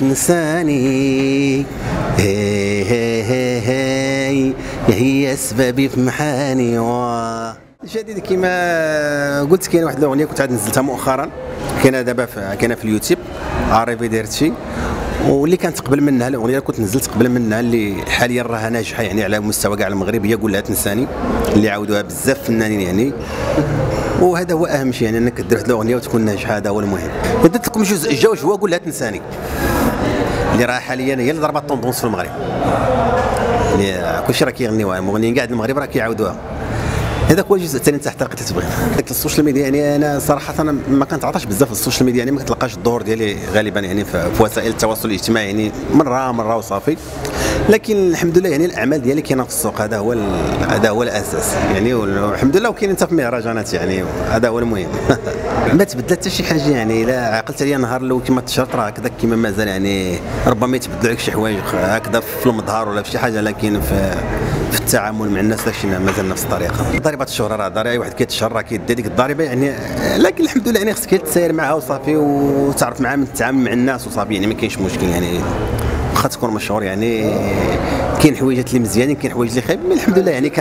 تنساني هي هي هي هي سبابي في محاني. جديد كما قلت كاين واحد الاغنيه كنت عاد نزلتها مؤخرا، كاينه دابا كاينه في اليوتيوب عارفي ديرتشي، واللي كانت قبل منها الاغنيه كنت نزلت قبل منها اللي حاليا راها ناجحه يعني على مستوى كاع المغرب، هي قولها تنساني اللي عاودوها بزاف فنانين يعني، وهذا هو اهم شيء يعني انك دير واحد الاغنيه وتكون ناجحه، هذا هو المهم. درت لكم جزء الجوج هو قولها تنساني اللي راه حاليا هي اللي ضربه الطوندونس في المغرب، كلشي راه كيغنيوها المغنيين كاع المغرب راه كيعاودوها. هذاك هو الجزء الثاني تاع الحلقه اللي تبغيها. السوشيال ميديا يعني انا صراحه انا ما كنتعاطاش بزاف في السوشيال ميديا، يعني ما كتلقاش الدور ديالي غالبا يعني في وسائل التواصل الاجتماعي، يعني مره وصافي، لكن الحمد لله يعني الاعمال ديالي كاينه في السوق، هذا هو الاساس يعني، والحمد لله وكاين حتى في مهرجانات يعني، هذا هو المهم. ما تبدلت حتى شي حاجه يعني، لا عقلت عليا النهار الاول كما تشرط راه هكذا كما مازال يعني، ربما يتبدلوا لك شي حوايج هكذا في المظهر ولا في شي حاجه، لكن في التعامل مع الناس داكشي مازال نفس الطريقه. ضريبه الشهره راه ضريبه، واحد كيتشهر راه كيدي ديك الضريبه يعني، لكن الحمد لله يعني خصك تساير معها وصافي وتعرف معها من تتعامل مع الناس وصافي يعني ما كاينش مشكل يعني، واخا تكون مشهور يعني كاين حوايجات اللي مزيانين كاين حوايج اللي خايبين، الحمد لله يعني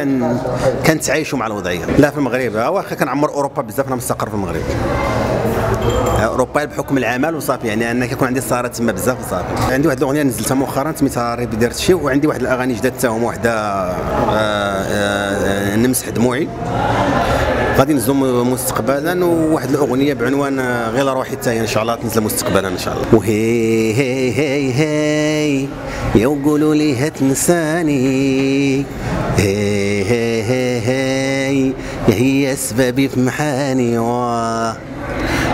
كنتعايشوا مع الوضعيه. لا في المغرب واخا كنعمر اوروبا بزاف، انا مستقر في المغرب اوروبا بحكم العمل وصافي يعني، انا كيكون عندي صارت تما بزاف وصافي. عندي واحد الاغنيه نزلتها مؤخرا سميتها ريبي درت شي، وعندي واحد الاغاني جداد حتى هما، وحده نمسح دموعي غادي نزلو مستقبلا، وواحد الاغنيه بعنوان غير روحي حتى هي ان شاء الله تنزل مستقبلا ان شاء الله. وهي هي هي هي يقولوا لي هتنساني هي هي هي هي سبابي في محاني.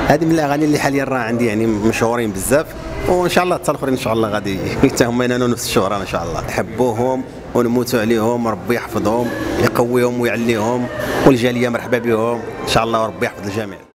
هذه من الاغاني اللي حاليا راه عندي يعني مشهورين بزاف، وان شاء الله حتى الاخرين ان شاء الله غادي حتى هما ينالوا نفس الشهره ان شاء الله. حبوهم ونموتوا عليهم، ربي يحفظهم يقويهم ويعليهم، والجاليه مرحبا بهم ان شاء الله، وربي يحفظ الجميع.